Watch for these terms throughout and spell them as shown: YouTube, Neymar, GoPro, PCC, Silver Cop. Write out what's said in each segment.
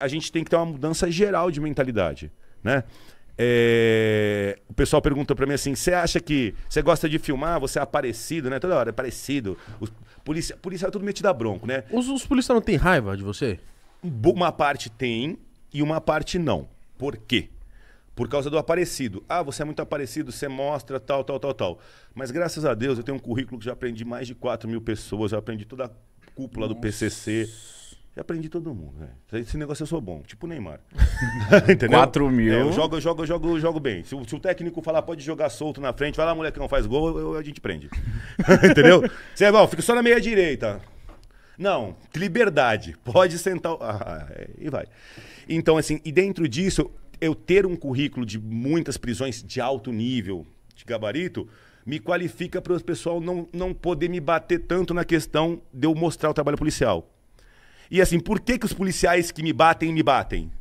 a gente tem que ter uma mudança geral de mentalidade, né? O pessoal pergunta pra mim assim, você acha que... Você gosta de filmar, você é aparecido, né? Toda hora é aparecido. Polícia é tudo metido a bronco, né? Os policiais não têm raiva de você? Uma parte tem e uma parte não. Por quê? Por causa do aparecido. Ah, você é muito aparecido, você mostra tal, tal, tal, tal. Mas graças a Deus eu tenho um currículo que já aprendi mais de 4 mil pessoas, já aprendi toda a cúpula do PCC... Eu aprendi todo mundo, velho. Esse negócio eu sou bom, tipo o Neymar. Entendeu? 4 mil. É, eu jogo bem. Se o técnico falar, pode jogar solto na frente, vai lá, molecão, faz gol, a gente prende. Entendeu? Você é bom, fica só na meia direita. Não, liberdade. Pode sentar. E vai. Então, assim, e dentro disso, eu ter um currículo de muitas prisões de alto nível, de gabarito, me qualifica para o pessoal não poder me bater tanto na questão de eu mostrar o trabalho policial. E assim, por que os policiais que me batem, me batem?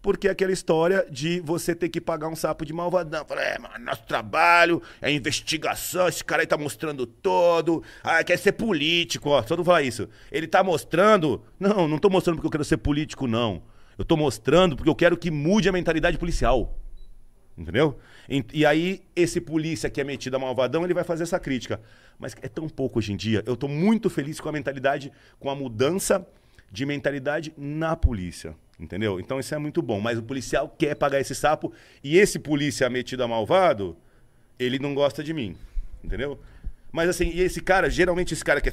Porque é aquela história de você ter que pagar um sapo de malvadão. Fala, mano, nosso trabalho, é investigação, esse cara aí tá mostrando todo. Ah, quer ser político, ó, só não falar isso. Ele tá mostrando... Não, não tô mostrando porque eu quero ser político, não. Eu tô mostrando porque eu quero que mude a mentalidade policial. Entendeu? E aí, esse polícia que é metido a malvadão, ele vai fazer essa crítica. Mas é tão pouco hoje em dia. Eu tô muito feliz com a mentalidade, com a mudança de mentalidade na polícia. Entendeu? Então isso é muito bom. Mas o policial quer pagar esse sapo. E esse polícia metido a malvado, ele não gosta de mim. Entendeu? Mas assim, e esse cara, geralmente esse cara que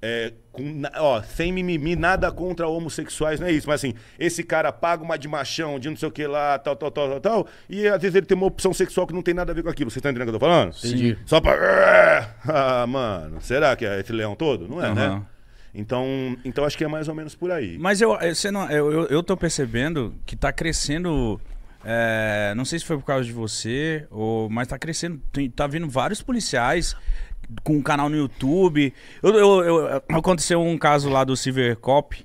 é... sem mimimi, nada contra homossexuais, não é isso, mas assim, esse cara paga uma de machão, de não sei o que lá, tal, e às vezes ele tem uma opção sexual que não tem nada a ver com aquilo. Vocês estão entendendo o que eu tô falando? Sim. Só pra... Ah, mano, será que é esse leão todo? Não é, né? Então acho que é mais ou menos por aí. Mas eu tô percebendo que tá crescendo... não sei se foi por causa de você, mas tá crescendo, tá vindo vários policiais com um canal no YouTube. Aconteceu um caso lá do Silver Cop,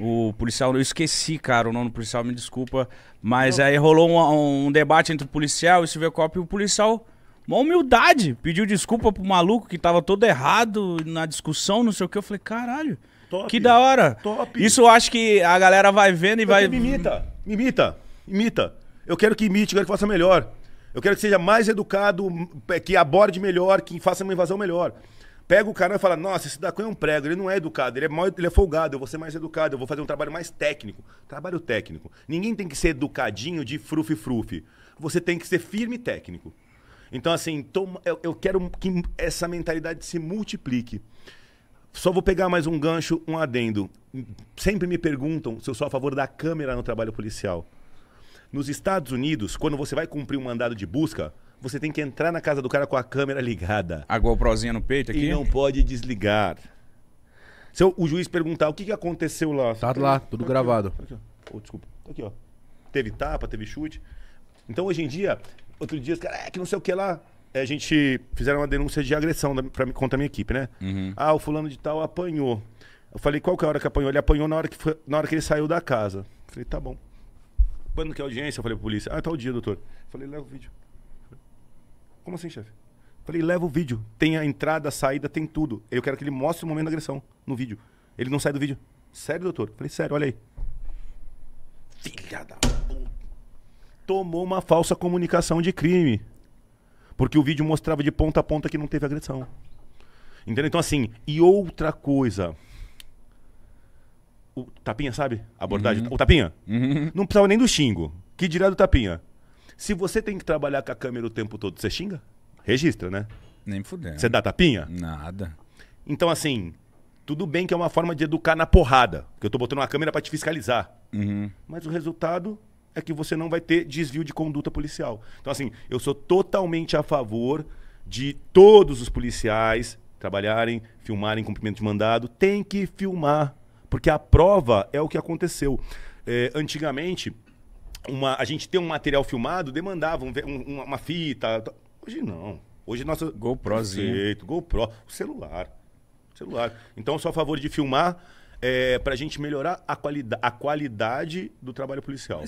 o policial, eu esqueci, cara, o nome do policial, me desculpa, mas aí rolou um debate entre o policial e o Silver Cop, e o policial, uma humildade, pediu desculpa pro maluco que tava todo errado na discussão, não sei o que, eu falei, caralho, top, que da hora, top. Isso eu acho que a galera vai vendo e vai... Me imita. Eu quero que imite, eu quero que faça melhor. Eu quero que seja mais educado, que aborde melhor, que faça uma invasão melhor. Pega o cara e fala, nossa, esse daqui é um prego, ele não é educado, ele é folgado, eu vou ser mais educado, eu vou fazer um trabalho mais técnico. Trabalho técnico. Ninguém tem que ser educadinho de frufi-frufi. Você tem que ser firme e técnico. Então, assim, eu quero que essa mentalidade se multiplique. Só vou pegar mais um gancho, um adendo. Sempre me perguntam se eu sou a favor da câmera no trabalho policial. Nos Estados Unidos, quando você vai cumprir um mandado de busca, você tem que entrar na casa do cara com a câmera ligada. A GoProzinha no peito aqui? E não pode desligar. Se o juiz perguntar o que aconteceu lá... Tá lá, tudo gravado. Aqui, ó. Oh, desculpa. Aqui, ó. Teve tapa, teve chute. Então, hoje em dia, outro dia, os caras, que não sei o que lá... A gente fizeram uma denúncia de agressão contra a minha equipe, né? Uhum. Ah, o fulano de tal apanhou. Eu falei, qual que é a hora que apanhou? Ele apanhou na hora que ele saiu da casa. Eu falei, tá bom. Quando que é audiência? Eu falei pra polícia. Ah, tá o dia, doutor. Eu falei, leva o vídeo. Como assim, chefe? Eu falei, leva o vídeo. Tem a entrada, a saída, tem tudo. Eu quero que ele mostre o momento da agressão no vídeo. Ele não sai do vídeo. Sério, doutor? Eu falei, sério, olha aí. Filha da puta. Tomou uma falsa comunicação de crime. Porque o vídeo mostrava de ponta a ponta que não teve agressão. Entendeu? Então assim, e outra coisa... O tapinha, sabe? A abordagem. Uhum. O tapinha? Uhum. Não precisava nem do xingo. Que dirá do tapinha? Se você tem que trabalhar com a câmera o tempo todo, você xinga? Registra, né? Nem fudendo. Você dá tapinha? Nada. Então, assim, tudo bem que é uma forma de educar na porrada. Que eu tô botando uma câmera pra te fiscalizar. Uhum. Mas o resultado é que você não vai ter desvio de conduta policial. Então, assim, eu sou totalmente a favor de todos os policiais trabalharem, filmarem, cumprimento de mandado. Tem que filmar. Porque a prova é o que aconteceu. Antigamente, a gente ter um material filmado demandava uma fita. Hoje não. Hoje nossa... GoProzinho. Perfeito, GoPro. O celular. Então, eu sou a favor de filmar pra gente melhorar a qualidade do trabalho policial.